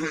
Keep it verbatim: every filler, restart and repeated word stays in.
K.